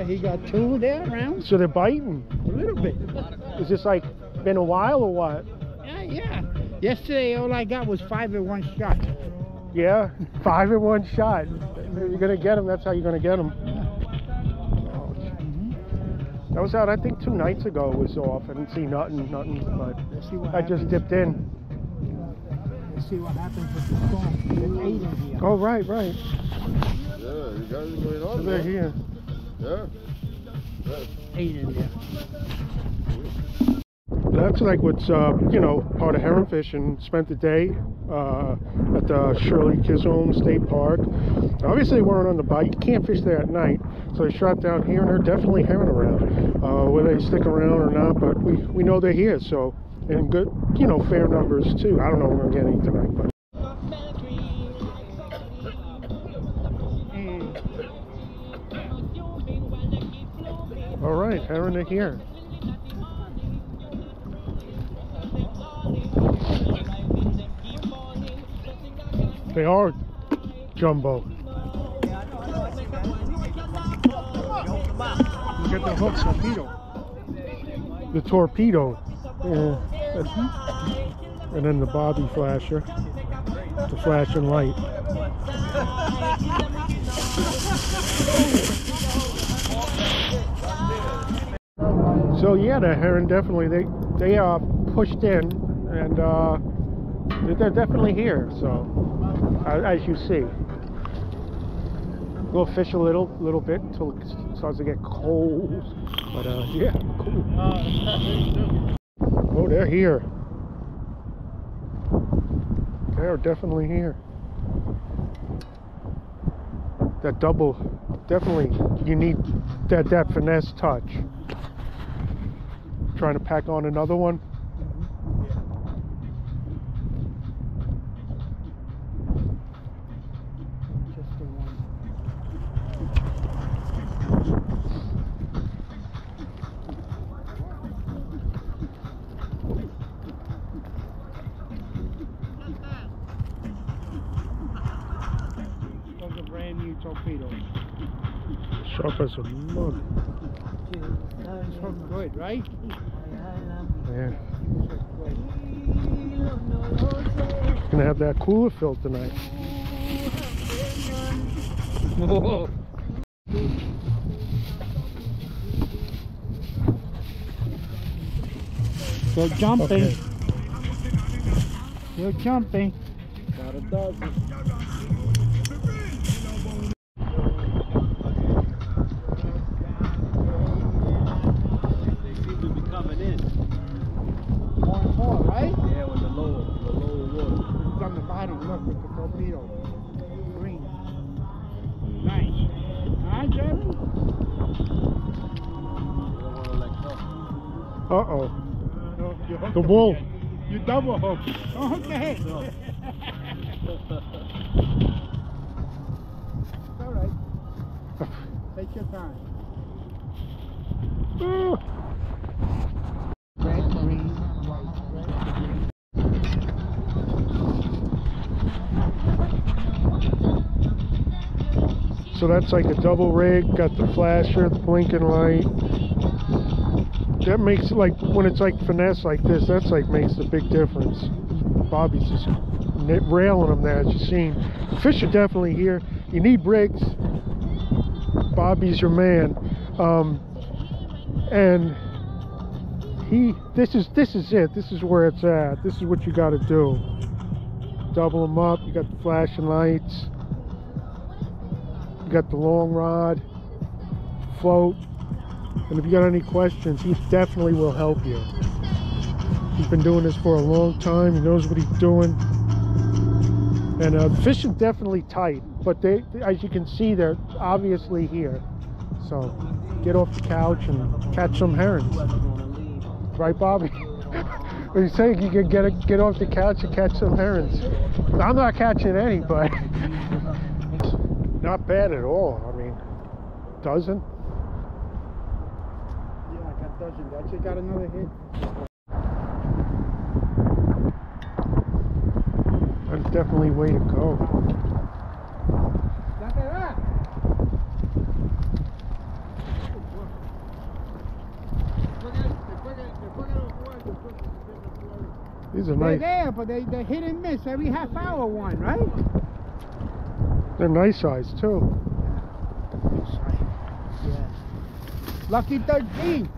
Yeah, he got two there around. So they're biting? A little bit. Is this like been a while or what? Yeah. Yesterday all I got was 5 in 1 shot. Yeah, 5 in 1 shot. You're going to get them. That's how you're going to get them. I was out, I think, 2 nights ago. It was off. I didn't see nothing, but I just dipped in. Let's see what happens with the storm. There's 8 in here. Oh, right. Yeah, you guys are going on. They're here. Yeah. 8 in there. That's like what's, part of herring fishing. Spent the day at the Shirley Kizome State Park. Obviously they weren't on the bite. You can't fish there at night. So they shot down here, and they're definitely herring around. Whether they stick around or not, but we know they're here, so, and good, fair numbers too. I don't know if we're getting tonight, but. All right, herring are here. They are jumbo. You get the hook torpedo. The torpedo. Yeah. And then the Bobby Flasher. The flashing light. So yeah, the herring definitely, they are pushed in, and they're definitely here, so as you see. We'll fish a little bit until it starts to get cold, but yeah, cool. Oh, they're here. They are definitely here. That double, definitely, you need that finesse touch. Trying to pack on another one. Torpedo. Sharp as a mug. It's from good, right? Yeah. Gonna have that cooler filled tonight. Whoa. They're jumping. Okay. They're jumping. Got a dozen. Uh-oh. The bull. You double hook. Okay. It's all right. Take your time. Red, green, white. So that's like a double rig. Got the flasher, the blinking light. That makes, like, when it's like finesse like this, that's like makes a big difference. Bobby's just railing them there, as you've seen. Fish are definitely here. You need rigs. Bobby's your man. And he, this is it. This is where it's at. This is what you got to do. Double them up. You got the flashing lights. You got the long rod. Float. And if you got any questions, he definitely will help you. He's been doing this for a long time. He knows what he's doing. And the fish are definitely tight, but they, as you can see, they're obviously here. So get off the couch and catch some herrings, right, Bobby? What are you saying? You can get off the couch and catch some herrings. I'm not catching any, but not bad at all. I mean, dozen. I actually got another hit. That's definitely way to go. Look at that! These are nice. They're there, but they hit and miss every half hour one, right? They're nice size too. Yeah. Lucky 13.